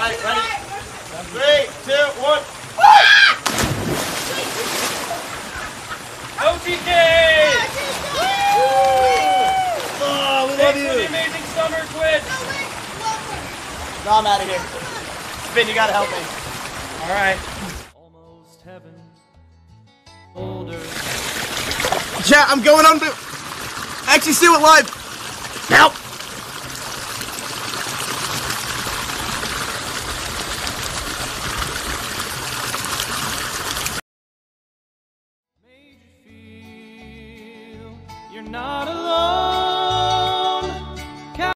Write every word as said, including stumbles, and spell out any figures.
All right, ready? Three, two, one. O T K! Woo! Oh, we love you. For the amazing summer Twitch. No, I'm out of here. Spin, you gotta help me. All right. Almost heaven. Older. Yeah, I'm going on. I actually see it live. Help!